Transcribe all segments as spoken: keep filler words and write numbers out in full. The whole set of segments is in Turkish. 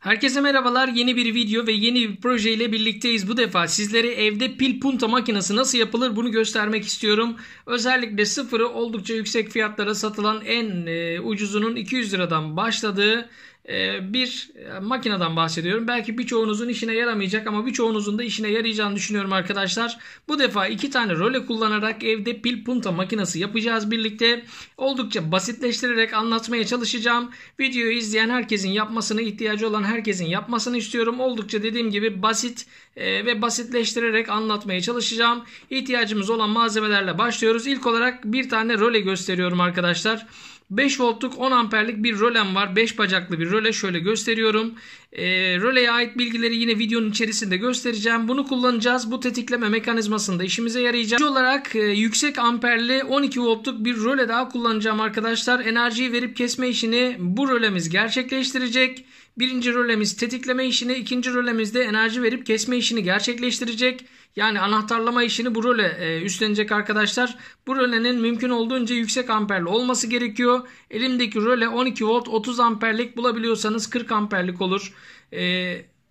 Herkese merhabalar. Yeni bir video ve yeni bir proje ile birlikteyiz. Bu defa sizlere evde pil punta makinesi nasıl yapılır bunu göstermek istiyorum. Özellikle sıfırı oldukça yüksek fiyatlara satılan en e, ucuzunun iki yüz liradan başladığı e, bir makineden bahsediyorum. Belki birçoğunuzun işine yaramayacak ama birçoğunuzun da işine yarayacağını düşünüyorum arkadaşlar. Bu defa iki tane role kullanarak evde pil punta makinesi yapacağız birlikte. Oldukça basitleştirerek anlatmaya çalışacağım. Videoyu izleyen herkesin yapmasına ihtiyacı olan herkesin yapmasını istiyorum. Oldukça dediğim gibi basit ve basitleştirerek anlatmaya çalışacağım. İhtiyacımız olan malzemelerle başlıyoruz. İlk olarak bir tane role gösteriyorum arkadaşlar. beş voltluk on amperlik bir rolem var. beş bacaklı bir role. Şöyle gösteriyorum. E, roleye ait bilgileri yine videonun içerisinde göstereceğim. Bunu kullanacağız. Bu tetikleme mekanizmasında işimize yarayacak. İkinci olarak e, yüksek amperli on iki voltluk bir role daha kullanacağım arkadaşlar. Enerjiyi verip kesme işini bu rolemiz gerçekleştirecek. Birinci rolemiz tetikleme işini, ikinci rolemiz de enerji verip kesme işini gerçekleştirecek. Yani anahtarlama işini bu role e, üstlenecek arkadaşlar. Bu rölenin mümkün olduğunca yüksek amperli olması gerekiyor. Elimdeki röle on iki volt otuz amperlik bulabiliyorsanız kırk amperlik olur. E,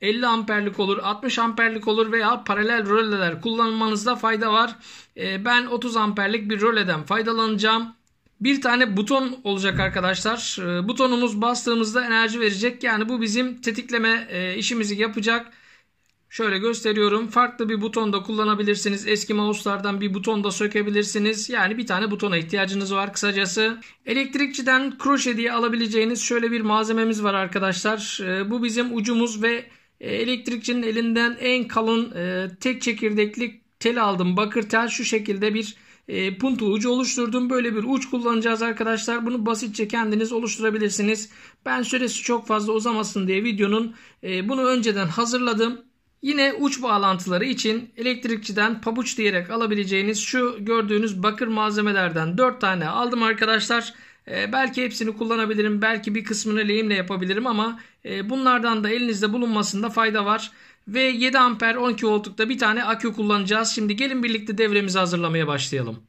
elli amperlik olur, altmış amperlik olur veya paralel röleler kullanmanızda fayda var. E, ben otuz amperlik bir röleden faydalanacağım. Bir tane buton olacak arkadaşlar. Butonumuz bastığımızda enerji verecek. Yani bu bizim tetikleme işimizi yapacak. Şöyle gösteriyorum. Farklı bir buton da kullanabilirsiniz. Eski mouse'lardan bir buton da sökebilirsiniz. Yani bir tane butona ihtiyacınız var kısacası. Elektrikçiden kroşe diye alabileceğiniz şöyle bir malzememiz var arkadaşlar. Bu bizim ucumuz ve elektrikçinin elinden en kalın tek çekirdekli tel aldım. Bakır tel, şu şekilde bir E, puntu ucu oluşturdum. Böyle bir uç kullanacağız arkadaşlar. Bunu basitçe kendiniz oluşturabilirsiniz. Ben süresi çok fazla uzamasın diye videonun e, bunu önceden hazırladım. Yine uç bağlantıları için elektrikçiden pabuç diyerek alabileceğiniz şu gördüğünüz bakır malzemelerden dört tane aldım arkadaşlar. E, belki hepsini kullanabilirim. Belki bir kısmını lehimle yapabilirim ama e, bunlardan da elinizde bulunmasında fayda var. Ve yedi amper on iki voltlukta bir tane akü kullanacağız. Şimdi gelin birlikte devremizi hazırlamaya başlayalım.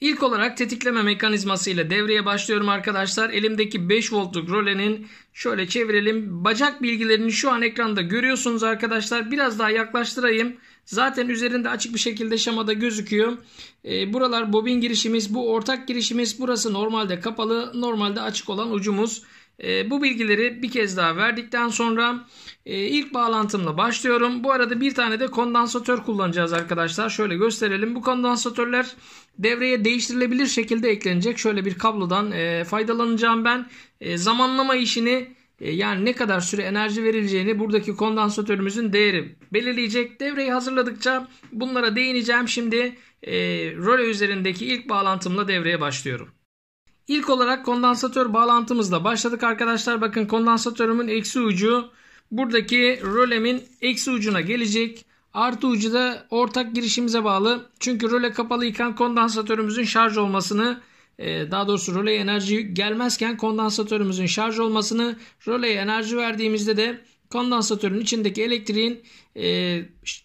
İlk olarak tetikleme mekanizması ile devreye başlıyorum arkadaşlar. Elimdeki beş voltluk rolenin şöyle çevirelim. Bacak bilgilerini şu an ekranda görüyorsunuz arkadaşlar. Biraz daha yaklaştırayım. Zaten üzerinde açık bir şekilde şemada gözüküyor. E, buralar bobin girişimiz. Bu ortak girişimiz. Burası normalde kapalı. Normalde açık olan ucumuz. E, bu bilgileri bir kez daha verdikten sonra e, ilk bağlantımla başlıyorum. Bu arada bir tane de kondansatör kullanacağız arkadaşlar. Şöyle gösterelim. Bu kondansatörler devreye değiştirilebilir şekilde eklenecek. Şöyle bir kablodan e, faydalanacağım ben. E, zamanlama işini e, yani ne kadar süre enerji verileceğini buradaki kondansatörümüzün değeri belirleyecek. Devreyi hazırladıkça bunlara değineceğim. Şimdi e, röle üzerindeki ilk bağlantımla devreye başlıyorum. İlk olarak kondansatör bağlantımızla başladık arkadaşlar. Bakın kondansatörümün eksi ucu buradaki rölemin eksi ucuna gelecek. Artı ucu da ortak girişimize bağlı. Çünkü röle kapalıyken kondansatörümüzün şarj olmasını, daha doğrusu röleye enerji gelmezken kondansatörümüzün şarj olmasını, röleye enerji verdiğimizde de kondansatörün içindeki elektriğin e,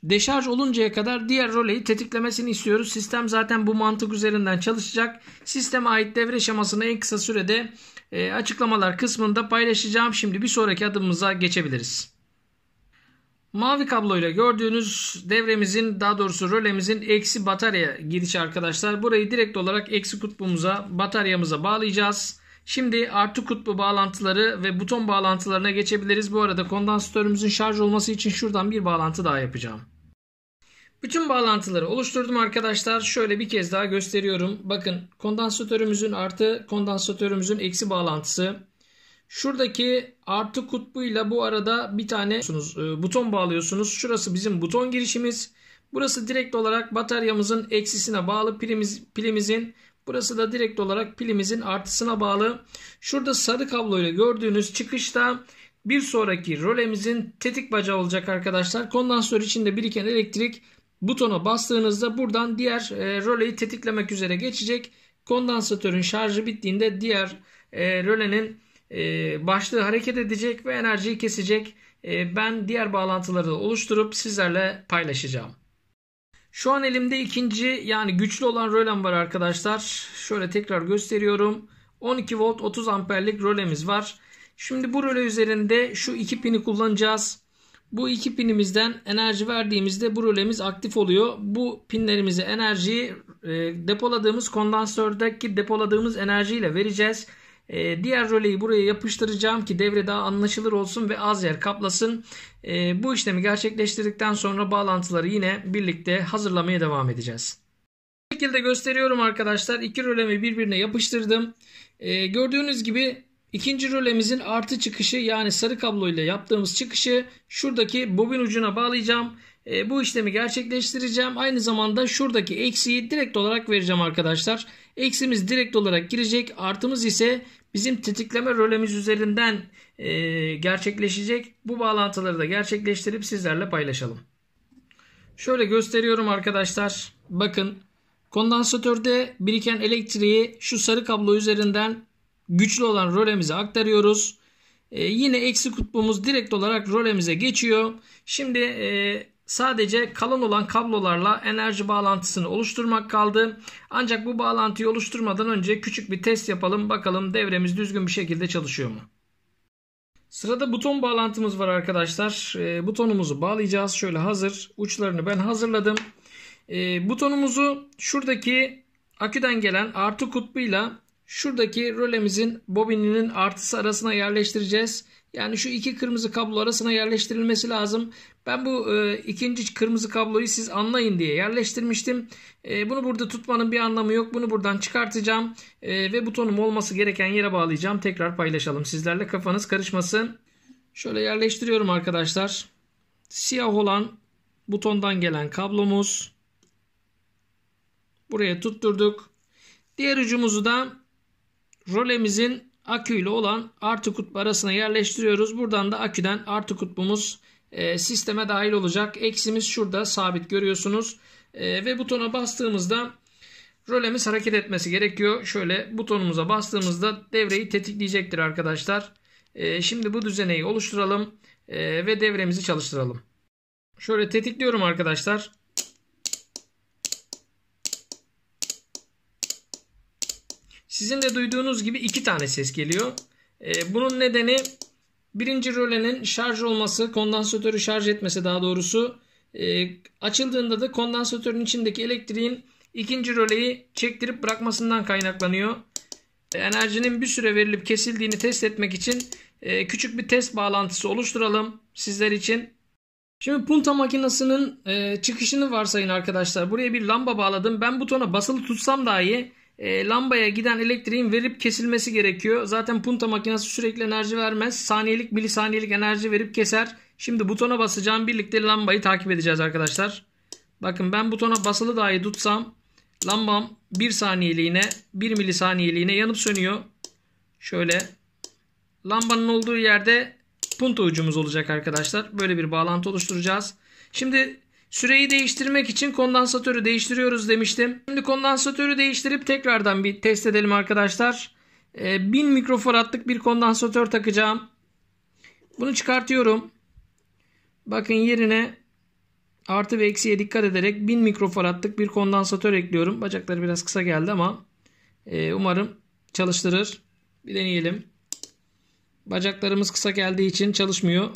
deşarj oluncaya kadar diğer roleyi tetiklemesini istiyoruz. Sistem zaten bu mantık üzerinden çalışacak. Sisteme ait devre şemasını en kısa sürede e, açıklamalar kısmında paylaşacağım. Şimdi bir sonraki adımımıza geçebiliriz. Mavi kabloyla gördüğünüz devremizin, daha doğrusu rölemizin eksi batarya girişi arkadaşlar. Burayı direkt olarak eksi kutbumuza, bataryamıza bağlayacağız. Şimdi artı kutbu bağlantıları ve buton bağlantılarına geçebiliriz. Bu arada kondansatörümüzün şarj olması için şuradan bir bağlantı daha yapacağım. Bütün bağlantıları oluşturdum arkadaşlar. Şöyle bir kez daha gösteriyorum. Bakın kondansatörümüzün artı, kondansatörümüzün eksi bağlantısı. Şuradaki artı kutbuyla bu arada bir tane buton bağlıyorsunuz. Şurası bizim buton girişimiz. Burası direkt olarak bataryamızın eksisine bağlı pilimiz, pilimizin. Burası da direkt olarak pilimizin artısına bağlı. Şurada sarı kabloyla gördüğünüz çıkışta bir sonraki rolemizin tetik bacağı olacak arkadaşlar. Kondansatör içinde biriken elektrik butona bastığınızda buradan diğer e, roleyi tetiklemek üzere geçecek. Kondansatörün şarjı bittiğinde diğer e, rölenin e, başlığı hareket edecek ve enerjiyi kesecek. E, ben diğer bağlantıları da oluşturup sizlerle paylaşacağım. Şu an elimde ikinci, yani güçlü olan rölem var arkadaşlar. Şöyle tekrar gösteriyorum. on iki volt otuz amperlik rölemiz var. Şimdi bu röle üzerinde şu iki pini kullanacağız. Bu iki pinimizden enerji verdiğimizde bu rölemiz aktif oluyor. Bu pinlerimize enerjiyi e, depoladığımız kondansördeki depoladığımız enerjiyle vereceğiz. E, diğer röleyi buraya yapıştıracağım ki devre daha anlaşılır olsun ve az yer kaplasın. E, bu işlemi gerçekleştirdikten sonra bağlantıları yine birlikte hazırlamaya devam edeceğiz. Bu şekilde gösteriyorum arkadaşlar. İki rölemi birbirine yapıştırdım. E, gördüğünüz gibi İkinci rölemizin artı çıkışı, yani sarı kablo ile yaptığımız çıkışı şuradaki bobin ucuna bağlayacağım. E, bu işlemi gerçekleştireceğim. Aynı zamanda şuradaki eksiyi direkt olarak vereceğim arkadaşlar. Eksimiz direkt olarak girecek. Artımız ise bizim tetikleme rölemiz üzerinden e, gerçekleşecek. Bu bağlantıları da gerçekleştirip sizlerle paylaşalım. Şöyle gösteriyorum arkadaşlar. Bakın, kondansatörde biriken elektriği şu sarı kablo üzerinden güçlü olan rölemize aktarıyoruz. Ee, yine eksi kutbumuz direkt olarak rölemize geçiyor. Şimdi e, sadece kalan olan kablolarla enerji bağlantısını oluşturmak kaldı. Ancak bu bağlantıyı oluşturmadan önce küçük bir test yapalım. Bakalım devremiz düzgün bir şekilde çalışıyor mu? Sırada buton bağlantımız var arkadaşlar. E, butonumuzu bağlayacağız. Şöyle hazır. Uçlarını ben hazırladım. E, butonumuzu şuradaki aküden gelen artı kutbuyla şuradaki rölemizin bobininin artısı arasına yerleştireceğiz. Yani şu iki kırmızı kablo arasına yerleştirilmesi lazım. Ben bu e, ikinci kırmızı kabloyu siz anlayın diye yerleştirmiştim. E, bunu burada tutmanın bir anlamı yok. Bunu buradan çıkartacağım. E, ve butonum olması gereken yere bağlayacağım. Tekrar paylaşalım sizlerle, kafanız karışmasın. Şöyle yerleştiriyorum arkadaşlar. Siyah olan butondan gelen kablomuz. Buraya tutturduk. Diğer ucumuzu da rölemizin aküyle olan artı kutbu arasına yerleştiriyoruz. Buradan da aküden artı kutbumuz e, sisteme dahil olacak. Eksimiz şurada sabit, görüyorsunuz. E, ve butona bastığımızda rölemiz hareket etmesi gerekiyor. Şöyle butonumuza bastığımızda devreyi tetikleyecektir arkadaşlar. E, şimdi bu düzeneyi oluşturalım e, ve devremizi çalıştıralım. Şöyle tetikliyorum arkadaşlar. Sizin de duyduğunuz gibi iki tane ses geliyor. Bunun nedeni birinci rölenin şarj olması, kondansatörü şarj etmesi daha doğrusu. Açıldığında da kondansatörün içindeki elektriğin ikinci röleyi çektirip bırakmasından kaynaklanıyor. Enerjinin bir süre verilip kesildiğini test etmek için küçük bir test bağlantısı oluşturalım sizler için. Şimdi punta makinesinin çıkışını varsayın arkadaşlar. Buraya bir lamba bağladım. Ben butona basılı tutsam dahi E, lambaya giden elektriğin verip kesilmesi gerekiyor. Zaten punta makinesi sürekli enerji vermez. Saniyelik, milisaniyelik enerji verip keser. Şimdi butona basacağım. Birlikte lambayı takip edeceğiz arkadaşlar. Bakın, ben butona basılı dahi tutsam lambam bir saniyeliğine, bir milisaniyeliğine yanıp sönüyor. Şöyle lambanın olduğu yerde punta ucumuz olacak arkadaşlar. Böyle bir bağlantı oluşturacağız. Şimdi süreyi değiştirmek için kondansatörü değiştiriyoruz demiştim. Şimdi kondansatörü değiştirip tekrardan bir test edelim arkadaşlar. E, bin mikrofaradlık bir kondansatör takacağım. Bunu çıkartıyorum. Bakın, yerine artı ve eksiye dikkat ederek bin mikrofaradlık bir kondansatör ekliyorum. Bacakları biraz kısa geldi ama e, umarım çalıştırır. Bir deneyelim. Bacaklarımız kısa geldiği için çalışmıyor.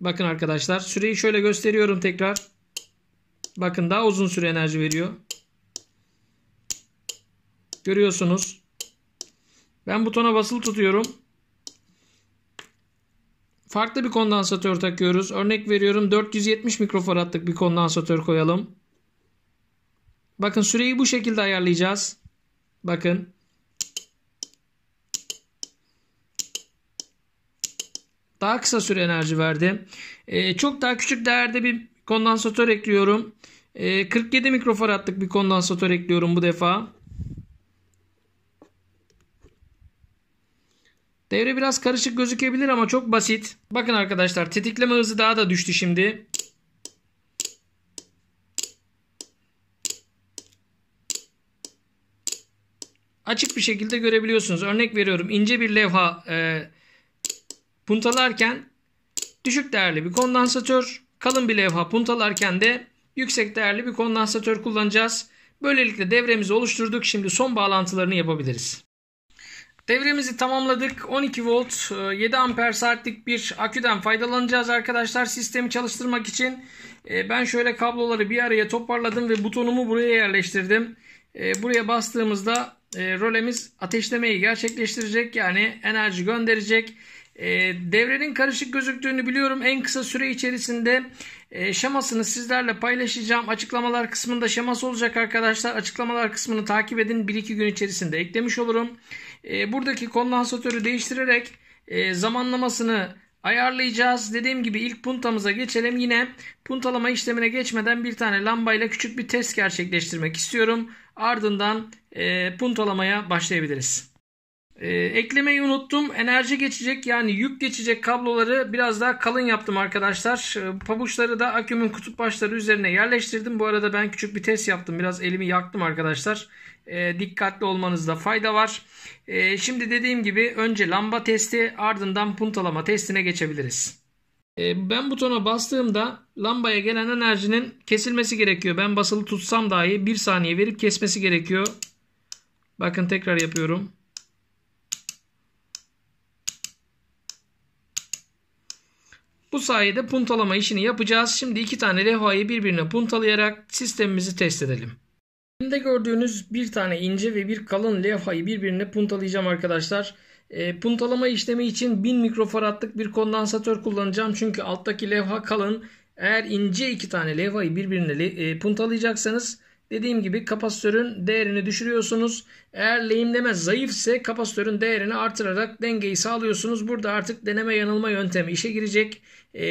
Bakın arkadaşlar, süreyi şöyle gösteriyorum tekrar. Bakın, daha uzun süre enerji veriyor. Görüyorsunuz. Ben butona basılı tutuyorum. Farklı bir kondansatör takıyoruz. Örnek veriyorum, dört yüz yetmiş mikrofaradlık bir kondansatör koyalım. Bakın, süreyi bu şekilde ayarlayacağız. Bakın. Daha kısa süre enerji verdi. Ee, çok daha küçük değerde bir kondansatör ekliyorum. E, kırk yedi mikrofaradlık bir kondansatör ekliyorum bu defa. Devre biraz karışık gözükebilir ama çok basit. Bakın arkadaşlar, tetikleme hızı daha da düştü şimdi. Açık bir şekilde görebiliyorsunuz. Örnek veriyorum, ince bir levha e, puntalarken düşük değerli bir kondansatör, kalın bir levha puntalarken de yüksek değerli bir kondansatör kullanacağız. Böylelikle devremizi oluşturduk. Şimdi son bağlantılarını yapabiliriz. Devremizi tamamladık. on iki volt yedi amper saatlik bir aküden faydalanacağız arkadaşlar sistemi çalıştırmak için. Ben şöyle kabloları bir araya toparladım ve butonumu buraya yerleştirdim. Buraya bastığımızda rolemiz ateşlemeyi gerçekleştirecek, yani enerji gönderecek. Devrenin karışık gözüktüğünü biliyorum. En kısa süre içerisinde şemasını sizlerle paylaşacağım. Açıklamalar kısmında şeması olacak arkadaşlar. Açıklamalar kısmını takip edin. bir iki gün içerisinde eklemiş olurum. Buradaki kondansatörü değiştirerek zamanlamasını ayarlayacağız. Dediğim gibi ilk puntamıza geçelim. Yine puntalama işlemine geçmeden bir tane lambayla küçük bir test gerçekleştirmek istiyorum. Ardından puntalamaya başlayabiliriz. Ee, eklemeyi unuttum. Enerji geçecek, yani yük geçecek kabloları biraz daha kalın yaptım arkadaşlar. Ee, pabuçları da akümün kutup başları üzerine yerleştirdim. Bu arada ben küçük bir test yaptım. Biraz elimi yaktım arkadaşlar. Ee, dikkatli olmanızda fayda var. Ee, şimdi dediğim gibi önce lamba testi, ardından puntalama testine geçebiliriz. Ee, ben butona bastığımda lambaya gelen enerjinin kesilmesi gerekiyor. Ben basılı tutsam dahi bir saniye verip kesmesi gerekiyor. Bakın, tekrar yapıyorum. Bu sayede puntalama işini yapacağız. Şimdi iki tane levhayı birbirine puntalayarak sistemimizi test edelim. Şimdi gördüğünüz bir tane ince ve bir kalın levhayı birbirine puntalayacağım arkadaşlar. E, puntalama işlemi için bin mikrofaradlık bir kondansatör kullanacağım. Çünkü alttaki levha kalın. Eğer ince iki tane levhayı birbirine le e, puntalayacaksanız dediğim gibi kapasitörün değerini düşürüyorsunuz. Eğer lehimleme zayıf ise kapasitörün değerini artırarak dengeyi sağlıyorsunuz. Burada artık deneme yanılma yöntemi işe girecek.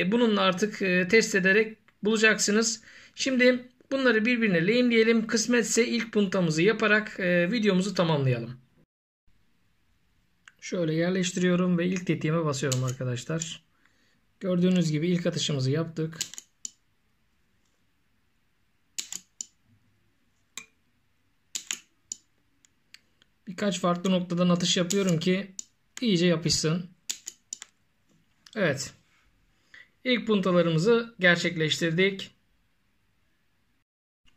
Bununla artık test ederek bulacaksınız. Şimdi bunları birbirine lehimleyelim. Kısmetse ilk puntamızı yaparak videomuzu tamamlayalım. Şöyle yerleştiriyorum ve ilk tetiğime basıyorum arkadaşlar. Gördüğünüz gibi ilk atışımızı yaptık. Birkaç farklı noktadan atış yapıyorum ki iyice yapışsın. Evet. İlk puntalarımızı gerçekleştirdik.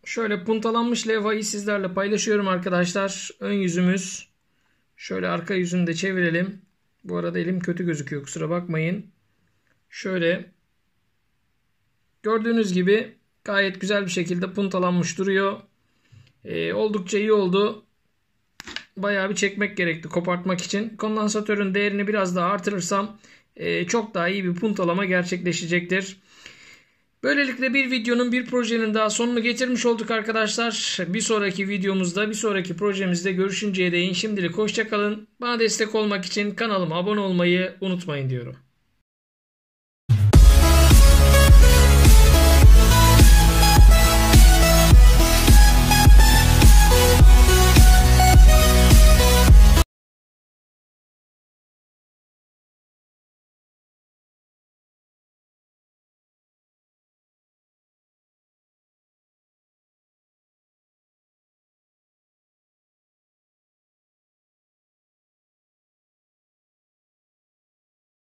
Şöyle puntalanmış levhayı sizlerle paylaşıyorum arkadaşlar. Ön yüzümüz. Şöyle arka yüzünü de çevirelim. Bu arada elim kötü gözüküyor, kusura bakmayın. Şöyle. Gördüğünüz gibi gayet güzel bir şekilde puntalanmış duruyor. Ee, oldukça iyi oldu. Bayağı bir çekmek gerekti kopartmak için. Kondansatörün değerini biraz daha artırırsam e, çok daha iyi bir puntalama gerçekleşecektir. Böylelikle bir videonun, bir projenin daha sonunu getirmiş olduk arkadaşlar. Bir sonraki videomuzda, bir sonraki projemizde görüşünceye değin şimdilik hoşça kalın. Bana destek olmak için kanalıma abone olmayı unutmayın diyorum.